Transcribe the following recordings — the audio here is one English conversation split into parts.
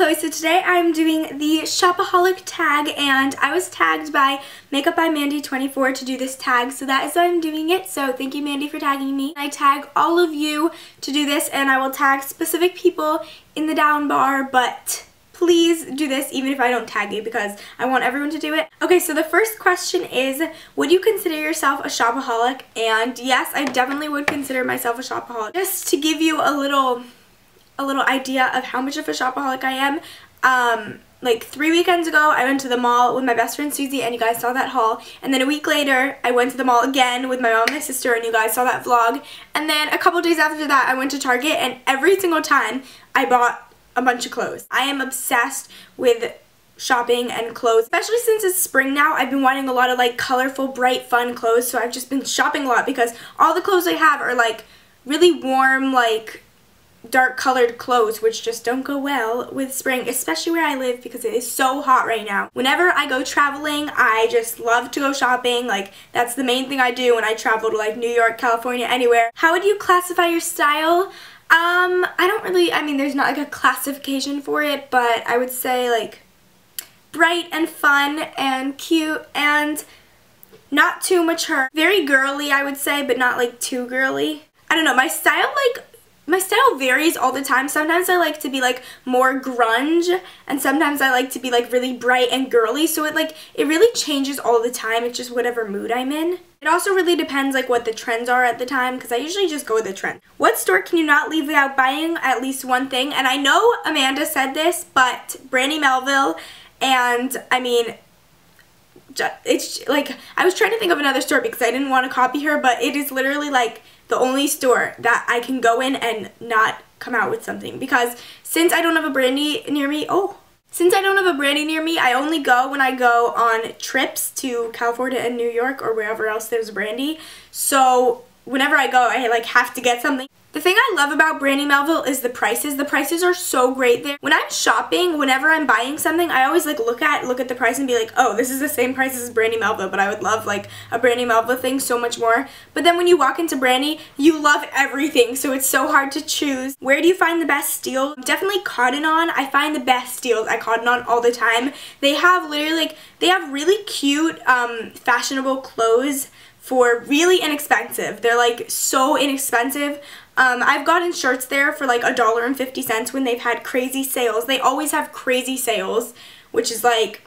Chloe. So today I'm doing the shopaholic tag, and I was tagged by Makeup by Mandy24 to do this tag, so that is why I'm doing it. So thank you, Mandy, for tagging me. I tag all of you to do this, and I will tag specific people in the down bar, but please do this even if I don't tag you, because I want everyone to do it. Okay, so the first question is, would you consider yourself a shopaholic? And yes, I definitely would consider myself a shopaholic. Just to give you a little idea of how much of a shopaholic I am, like 3 weekends ago I went to the mall with my best friend Susie, and you guys saw that haul. And then a week later I went to the mall again with my mom and my sister, and you guys saw that vlog. And then a couple days after that I went to Target, and every single time I bought a bunch of clothes. I am obsessed with shopping and clothes, especially since it's spring now. I've been wanting a lot of like colorful, bright, fun clothes, so I've just been shopping a lot because all the clothes I have are like really warm, like dark colored clothes, which just don't go well with spring, especially where I live because it is so hot right now. Whenever I go traveling, I just love to go shopping. Like, that's the main thing I do when I travel to like New York, California, anywhere. How would you classify your style? I don't really, I mean, there's not like a classification for it, but I would say like bright and fun and cute and not too mature. Very girly, I would say, but not like too girly. I don't know, my style, like, my style varies all the time. Sometimes I like to be like more grunge, and sometimes I like to be like really bright and girly, so it really changes all the time. It's just whatever mood I'm in. It also really depends like what the trends are at the time, because I usually just go with the trend. What store can you not leave without buying at least one thing? And I know Amanda said this, but Brandy Melville, and I mean, it's like, I was trying to think of another store because I didn't want to copy her, but it is literally like the only store that I can go in and not come out with something, because since I don't have a Brandy near me, I only go when I go on trips to California and New York or wherever else there's Brandy. So whenever I go, I like have to get something. The thing I love about Brandy Melville is the prices. The prices are so great there. When I'm shopping, whenever I'm buying something, I always like look at the price and be like, oh, this is the same price as Brandy Melville, but I would love like a Brandy Melville thing so much more. But then when you walk into Brandy, you love everything, so it's so hard to choose. Where do you find the best deals? Definitely Cotton On. I find the best deals at Cotton On all the time. They have literally like, they have really cute, fashionable clothes for really inexpensive. They're like so inexpensive. I've gotten shirts there for like $1.50 when they've had crazy sales. They always have crazy sales, which is like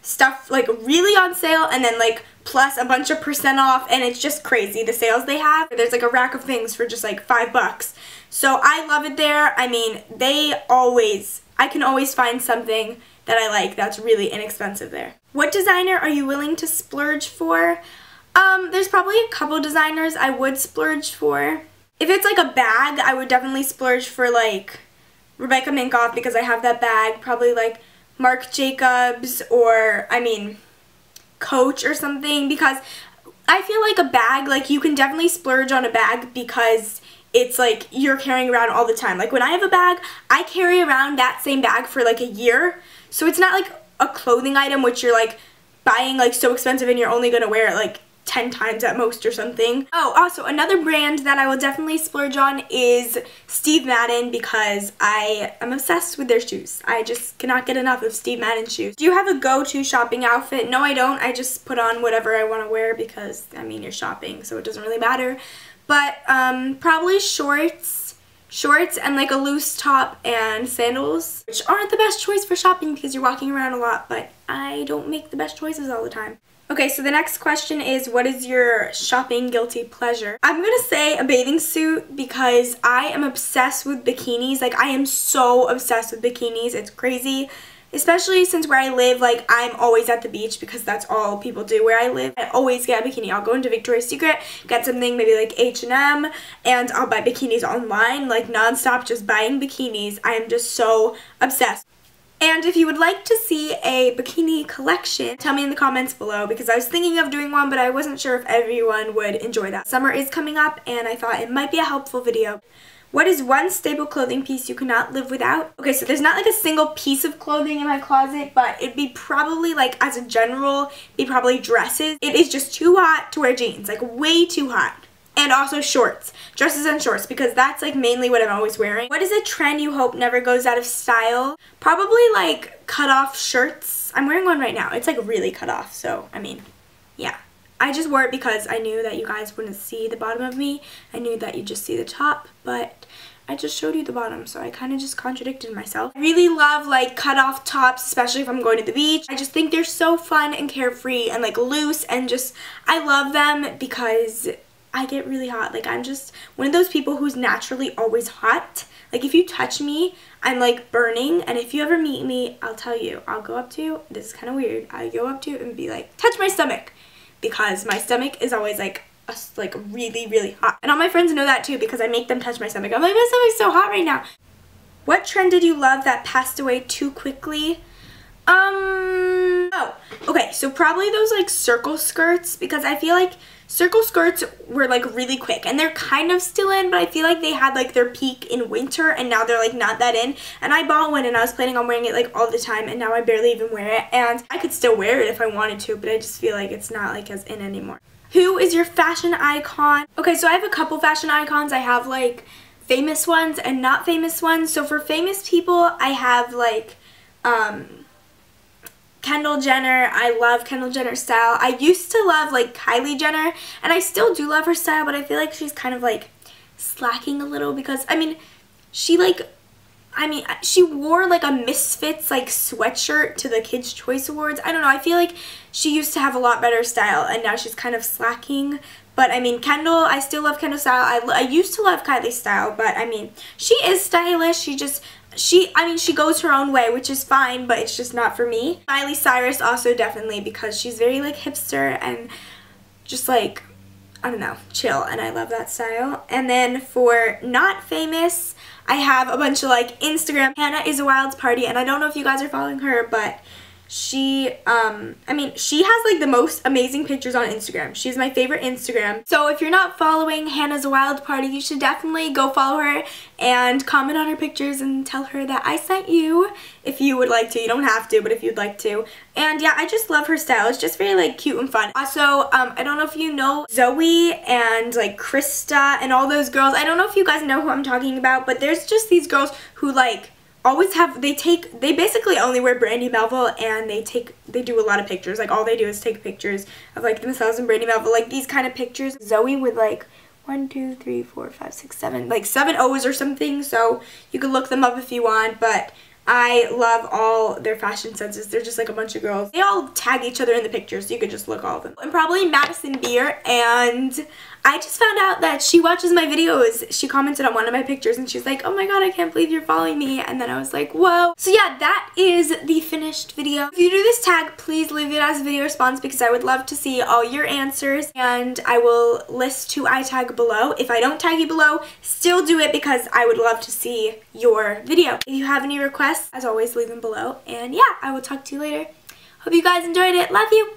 stuff like really on sale and then like plus a bunch of % off, and it's just crazy the sales they have. There's like a rack of things for just like $5. So I love it there. I mean, I can always find something that I like that's really inexpensive there. What designer are you willing to splurge for? There's probably a couple designers I would splurge for. If it's like a bag, I would definitely splurge for like Rebecca Minkoff, because I have that bag. Probably like Marc Jacobs, or I mean Coach or something, because I feel like a bag, like you can definitely splurge on a bag because it's like you're carrying around all the time. Like when I have a bag, I carry around that same bag for like a year. So it's not like a clothing item which you're like buying like so expensive and you're only gonna wear it like 10 times at most or something. Oh, also another brand that I will definitely splurge on is Steve Madden, because I am obsessed with their shoes. I just cannot get enough of Steve Madden shoes. Do you have a go-to shopping outfit? No, I don't. I just put on whatever I want to wear because, I mean, you're shopping, so it doesn't really matter. But probably shorts and like a loose top and sandals, which aren't the best choice for shopping because you're walking around a lot, but I don't make the best choices all the time. Okay, so the next question is, what is your shopping guilty pleasure? I'm gonna say a bathing suit, because I am obsessed with bikinis. Like, I am so obsessed with bikinis. It's crazy. Especially since where I live, like, I'm always at the beach because that's all people do where I live. I always get a bikini. I'll go into Victoria's Secret, get something maybe like H&M, and I'll buy bikinis online, like nonstop, just buying bikinis. I am just so obsessed. And if you would like to see a bikini collection, tell me in the comments below, because I was thinking of doing one, but I wasn't sure if everyone would enjoy that. Summer is coming up, and I thought it might be a helpful video. What is one staple clothing piece you cannot live without? Okay, so there's not like a single piece of clothing in my closet, but it'd be probably like, as a general, be probably dresses. It is just too hot to wear jeans, like way too hot. and also shorts, dresses and shorts, because that's like mainly what I'm always wearing. What is a trend you hope never goes out of style? Probably like cut off shirts. I'm wearing one right now. It's like really cut off, so I mean, yeah. I just wore it because I knew that you guys wouldn't see the bottom of me. I knew that you'd just see the top, but I just showed you the bottom, so I kind of just contradicted myself. I really love like cut off tops, especially if I'm going to the beach. I just think they're so fun and carefree and like loose, and just I love them because I get really hot. Like, I'm just one of those people who's naturally always hot. Like, if you touch me, I'm like burning. And if you ever meet me, I'll tell you, I'll go up to you, this is kind of weird, I go up to you and be like, touch my stomach, because my stomach is always like really, really hot. And all my friends know that too, because I make them touch my stomach. I'm like, my stomach's so hot right now. What trend did you love that passed away too quickly? Oh, okay, so probably those like circle skirts, because I feel like circle skirts were like really quick, and they're kind of still in, but I feel like they had like their peak in winter, and now they're like not that in. And I bought one and I was planning on wearing it like all the time, and now I barely even wear it, and I could still wear it if I wanted to, but I just feel like it's not like as in anymore. Who is your fashion icon? Okay, so I have a couple fashion icons. I have like famous ones and not famous ones. So for famous people, I have like Kendall Jenner. I love Kendall Jenner's style. I used to love like Kylie Jenner, and I still do love her style, but I feel like she's kind of like slacking a little, because I mean, she wore like a Misfits like sweatshirt to the Kids' Choice Awards. I don't know, I feel like she used to have a lot better style, and now she's kind of slacking. But I mean, Kendall, I still love Kendall's style. I used to love Kylie's style, but I mean, she is stylish. She goes her own way, which is fine, but it's just not for me. Miley Cyrus also, definitely, because she's very like hipster and just like, I don't know, chill, and I love that style. And then for not famous, I have a bunch of like Instagram. Hannah's Wild Party, and I don't know if you guys are following her, but she, I mean, she has like the most amazing pictures on Instagram. She's my favorite Instagram. So if you're not following Hannah's Wild Party, you should definitely go follow her and comment on her pictures and tell her that I sent you, if you would like to. You don't have to, but if you'd like to. And yeah, I just love her style. It's just very like cute and fun. Also, I don't know if you know Zoe and like Krista and all those girls. I don't know if you guys know who I'm talking about, but there's just these girls who like always have, they basically only wear Brandy Melville, and they do a lot of pictures. Like, all they do is take pictures of like themselves and Brandy Melville, like these kind of pictures. Zoe with like 1, 2, 3, 4, 5, 6, 7, like 7 O's or something, so you could look them up if you want, but I love all their fashion senses. They're just like a bunch of girls. They all tag each other in the pictures, so you could just look all of them. And probably Madison Beer, and I just found out that she watches my videos. She commented on one of my pictures, and she's like, oh my god, I can't believe you're following me. And then I was like, whoa. So yeah, that is the finished video. If you do this tag, please leave it as a video response, because I would love to see all your answers, and I will list who I tag below. If I don't tag you below, still do it, because I would love to see your video. If you have any requests, as always, leave them below. And yeah, I will talk to you later. Hope you guys enjoyed it. Love you.